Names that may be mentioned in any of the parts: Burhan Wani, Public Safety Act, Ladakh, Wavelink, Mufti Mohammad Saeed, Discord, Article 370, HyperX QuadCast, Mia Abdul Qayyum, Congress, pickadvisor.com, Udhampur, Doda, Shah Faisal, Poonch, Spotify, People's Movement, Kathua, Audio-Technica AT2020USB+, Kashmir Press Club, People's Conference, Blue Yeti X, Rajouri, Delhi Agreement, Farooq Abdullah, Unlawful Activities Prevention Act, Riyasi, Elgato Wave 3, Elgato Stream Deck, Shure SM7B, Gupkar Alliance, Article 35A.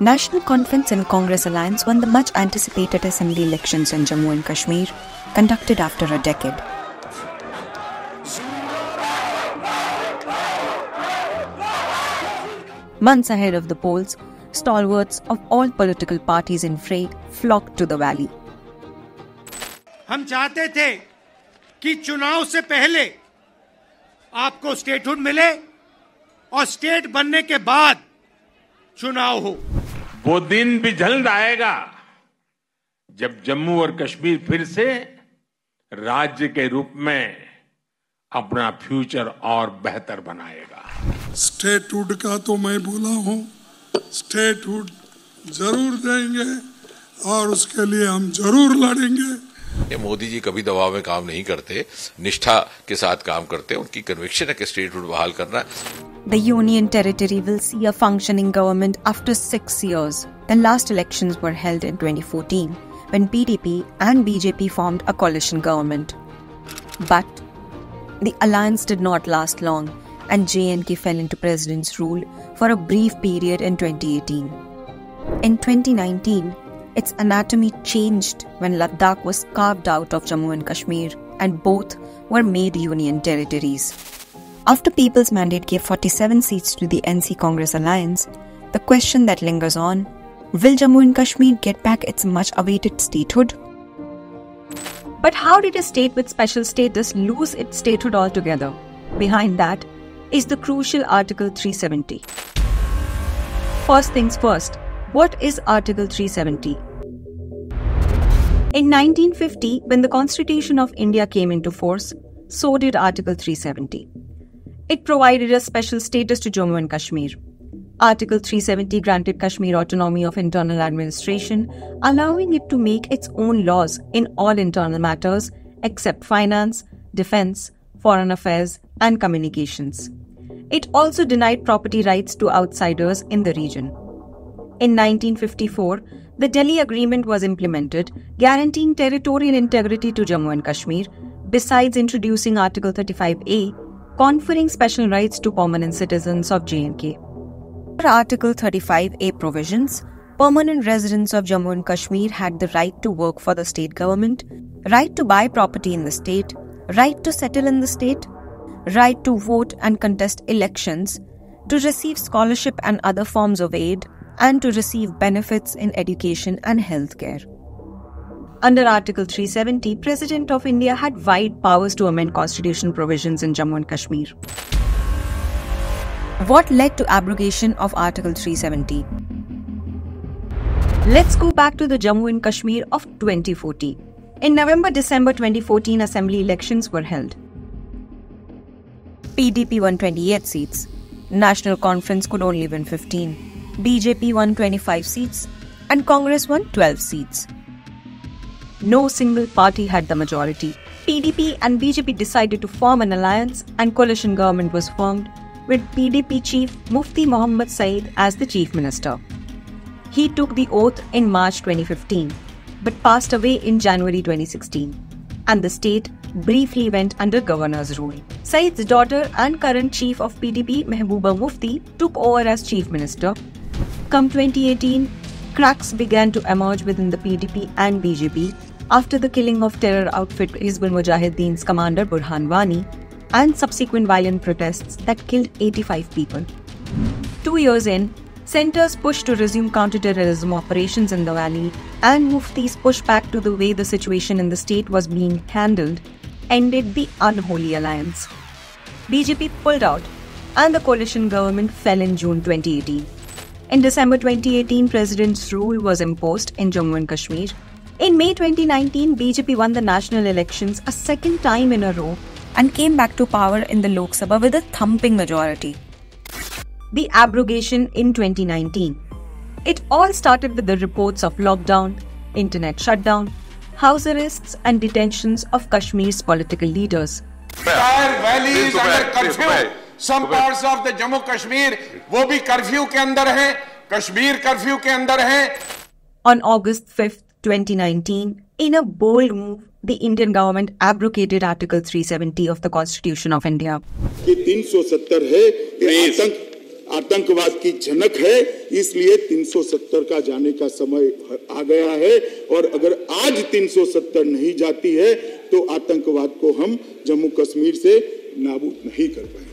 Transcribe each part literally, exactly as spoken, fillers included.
National Conference and Congress alliance won the much-anticipated assembly elections in Jammu and Kashmir, conducted after a decade. Months ahead of the polls, stalwarts of all political parties in fray flocked to the valley. हम चाहते थे कि चुनाव से पहले आपको statehood मिले और स्टेट बनने के बाद चुनाव हो। वो दिन भी जल्द आएगा जब जम्मू और कश्मीर फिर से राज्य के रूप में अपना फ्यूचर और बेहतर बनाएगा। स्टेटहुड का तो मैं बोला हूँ, स्टेटहुड जरूर देंगे और उसके लिए हम जरूर लड़ेंगे। ये मोदी जी कभी दबाव में काम नहीं करते, निष्ठा के साथ काम करते, उनकी कन्विक्शन है कि स्टेटहुड बहाल करना। The Union Territory will see a functioning government after six years. The last elections were held in twenty fourteen, when P D P and B J P formed a coalition government. But the alliance did not last long, and J and K fell into president's rule for a brief period in twenty eighteen. In twenty nineteen, its anatomy changed when Ladakh was carved out of Jammu and Kashmir, and both were made union territories. After People's Mandate gave forty-seven seats to the N C Congress alliance, the question that lingers on, will Jammu and Kashmir get back its much-awaited statehood? But how did a state with special status lose its statehood altogether? Behind that is the crucial Article three seventy. First things first, what is Article three seventy? In nineteen fifty, when the Constitution of India came into force, so did Article three seventy. It provided a special status to Jammu and Kashmir. Article three seventy granted Kashmir autonomy of internal administration, allowing it to make its own laws in all internal matters except finance, defense, foreign affairs, and communications. It also denied property rights to outsiders in the region. In nineteen fifty-four, the Delhi Agreement was implemented, guaranteeing territorial integrity to Jammu and Kashmir, besides introducing Article thirty-five A, conferring special rights to permanent citizens of J and K. Under Article thirty-five A provisions, permanent residents of Jammu and Kashmir had the right to work for the state government, right to buy property in the state, right to settle in the state, right to vote and contest elections, to receive scholarship and other forms of aid, and to receive benefits in education and healthcare. Under Article three seventy, President of India had wide powers to amend constitutional provisions in Jammu and Kashmir. What led to abrogation of Article three seventy? Let's go back to the Jammu and Kashmir of twenty fourteen. In November-December twenty fourteen, assembly elections were held. P D P won twenty-eight seats. National Conference could only win fifteen. B J P won twenty-five seats and Congress won twelve seats. No single party had the majority. P D P and B J P decided to form an alliance and coalition government was formed with P D P chief Mufti Mohammad Saeed as the chief minister. He took the oath in March twenty fifteen but passed away in January twenty sixteen, and the state briefly went under governor's rule. Saeed's daughter and current chief of P D P Mehbooba Mufti took over as chief minister. Come twenty eighteen, cracks began to emerge within the P D P and B J P after the killing of terror outfit Hizbul Mujahideen's commander Burhan Wani and subsequent violent protests that killed eighty-five people. Two years in, centers pushed to resume counter-terrorism operations in the valley, and Mufti's pushback to the way the situation in the state was being handled ended the unholy alliance. B J P pulled out and the coalition government fell in June twenty eighteen. In December twenty eighteen, President's rule was imposed in Jammu and Kashmir. In May twenty nineteen, B J P won the national elections a second time in a row and came back to power in the Lok Sabha with a thumping majority. The abrogation in twenty nineteen. It all started with the reports of lockdown, internet shutdown, house arrests and detentions of Kashmir's political leaders. The entire valley is under curfew. Some parts of the Jammu Kashmir, वो भी curfew के अंदर हैं, Kashmir curfew के अंदर हैं. On August fifth, twenty nineteen, in a bold move, the Indian government abrogated Article three seventy of the Constitution of India. कि तीन सौ सत्तर है, ये आतंक आतंकवाद की झनक है, इसलिए तीन सौ सत्तर का जाने का समय आ गया है और अगर आज तीन सौ सत्तर नहीं जाती है तो आतंकवाद को हम जम्मू कश्मीर से नाबूद नहीं कर पाएंगे.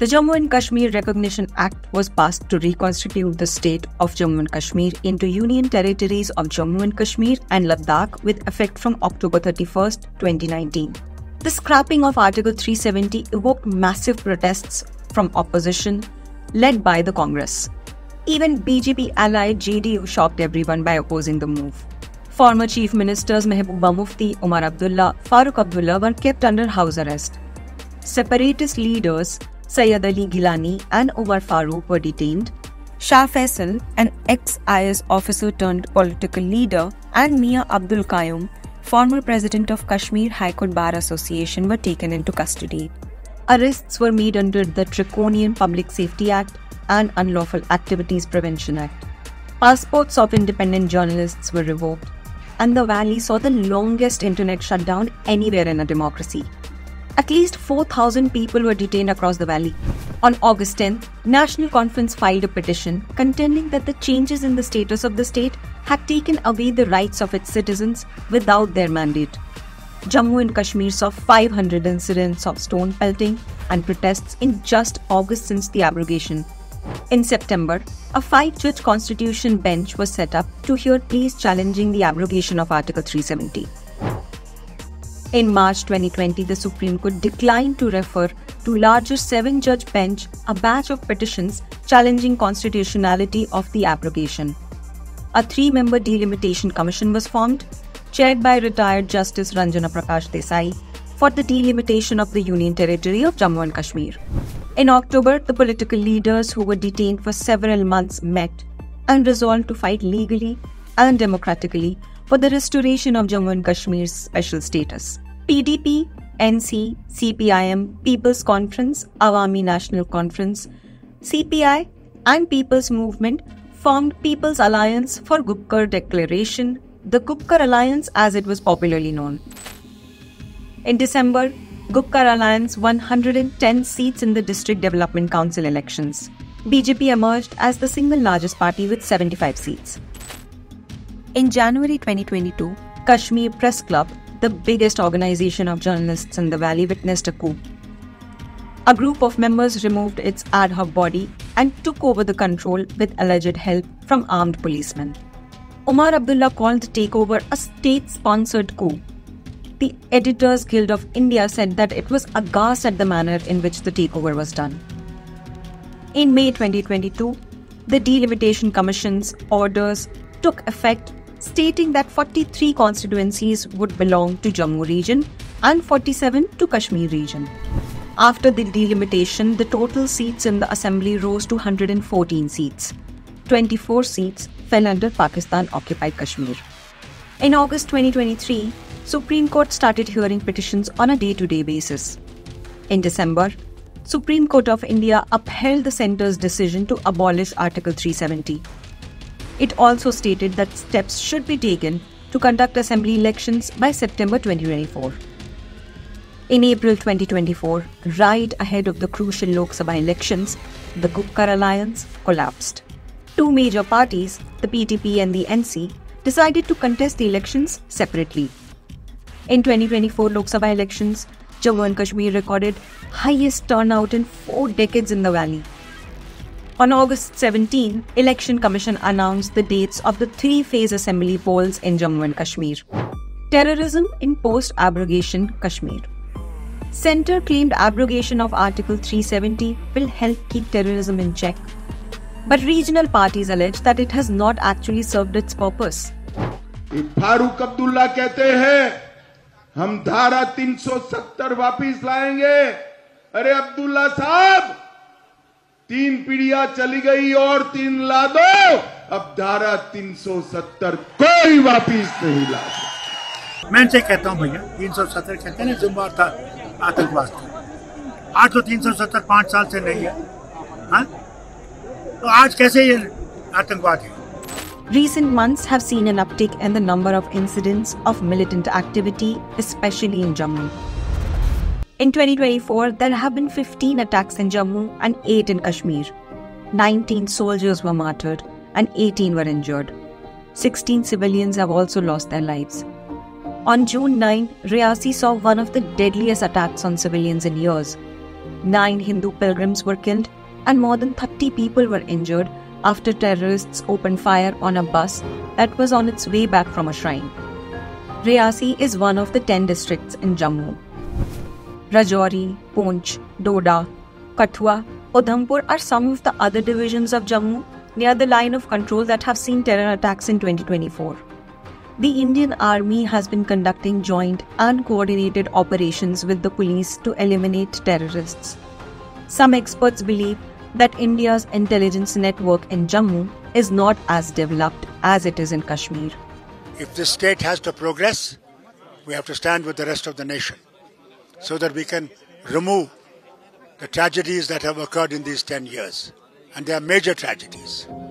The Jammu and Kashmir Recognition Act was passed to reconstitute the state of Jammu and Kashmir into union territories of Jammu and Kashmir and Ladakh with effect from October thirty-first, twenty nineteen. The scrapping of Article three seventy evoked massive protests from opposition led by the Congress. Even B J P ally J D U shocked everyone by opposing the move. Former Chief Ministers Mehbooba Mufti, Omar Abdullah, Farooq Abdullah were kept under house arrest. Separatist leaders Sayyad Ali Gilani and Omar Farooq were detained. Shah Faisal, an ex-I A S officer turned political leader, and Mia Abdul Qayyum, former president of Kashmir High Court Bar Association, were taken into custody. Arrests were made under the draconian Public Safety Act and Unlawful Activities Prevention Act. Passports of independent journalists were revoked, and the valley saw the longest internet shutdown anywhere in a democracy. At least four thousand people were detained across the valley. On August tenth, National Conference filed a petition contending that the changes in the status of the state had taken away the rights of its citizens without their mandate. Jammu and Kashmir saw five hundred incidents of stone pelting and protests in just August since the abrogation. In September, a five-judge constitution bench was set up to hear pleas challenging the abrogation of Article three seventy. In March twenty twenty, the Supreme Court declined to refer to larger seven-judge bench a batch of petitions challenging constitutionality of the abrogation. A three-member delimitation commission was formed, chaired by retired Justice Ranjana Prakash Desai, for the delimitation of the Union Territory of Jammu and Kashmir. In October, the political leaders who were detained for several months met and resolved to fight legally and democratically for the restoration of Jammu and Kashmir's special status. P D P, N C, C P I M, People's Conference, Awami National Conference, C P I and People's Movement formed People's Alliance for Gupkar Declaration, the Gupkar Alliance as it was popularly known. In December, Gupkar Alliance won one hundred ten seats in the District Development Council elections. B J P emerged as the single largest party with seventy-five seats. In January twenty twenty-two, Kashmir Press Club, the biggest organization of journalists in the valley, witnessed a coup. A group of members removed its ad hoc body and took over the control with alleged help from armed policemen. Omar Abdullah called the takeover a state-sponsored coup. The Editors Guild of India said that it was aghast at the manner in which the takeover was done. In May twenty twenty-two, the Delimitation Commission's orders took effect, stating that forty-three constituencies would belong to Jammu region and forty-seven to Kashmir region. After the delimitation, the total seats in the assembly rose to one hundred fourteen seats. twenty-four seats fell under Pakistan-occupied Kashmir. In August twenty twenty-three, Supreme Court started hearing petitions on a day-to-day basis. In December, Supreme Court of India upheld the centre's decision to abolish Article three seventy. It also stated that steps should be taken to conduct assembly elections by September twenty twenty-four. In April twenty twenty-four, right ahead of the crucial Lok Sabha elections, the Gupkar Alliance collapsed. Two major parties, the P D P and the N C, decided to contest the elections separately. In twenty twenty-four Lok Sabha elections, Jammu and Kashmir recorded highest turnout in four decades in the valley. On August seventeenth, Election Commission announced the dates of the three-phase assembly polls in Jammu and Kashmir. Terrorism in post-abrogation Kashmir. Centre claimed abrogation of Article three seventy will help keep terrorism in check. But regional parties allege that it has not actually served its purpose. Farooq Abdullah कहते हैं, हम धारा तीन सौ सत्तर वापस लाएंगे. अरे अब्दुल्ला साहब, तीन पीढ़ियां चली गई और तीन ला दो, अब धारा तीन सौ सत्तर कोई वापिस नहीं ला सकता. मैं से कहता हूं भैया, तीन सौ सत्तर कहते हैं जुम्मा था आतंकवाद था, आज तो तीन सौ सत्तर पांच साल से नहीं है, हाँ? तो आज कैसे ये आतंकवाद है? Recent months have seen an uptick in the number of incidents of militant activity, especially in Jammu. In twenty twenty-four, there have been fifteen attacks in Jammu and eight in Kashmir. nineteen soldiers were martyred and eighteen were injured. sixteen civilians have also lost their lives. On June ninth, Riyasi saw one of the deadliest attacks on civilians in years. Nine Hindu pilgrims were killed and more than thirty people were injured after terrorists opened fire on a bus that was on its way back from a shrine. Riyasi is one of the ten districts in Jammu. Rajouri, Poonch, Doda, Kathua, Udhampur are some of the other divisions of Jammu near the line of control that have seen terror attacks in twenty twenty-four. The Indian Army has been conducting joint and coordinated operations with the police to eliminate terrorists. Some experts believe that India's intelligence network in Jammu is not as developed as it is in Kashmir. If this state has to progress, we have to stand with the rest of the nation so that we can remove the tragedies that have occurred in these ten years. And they are major tragedies.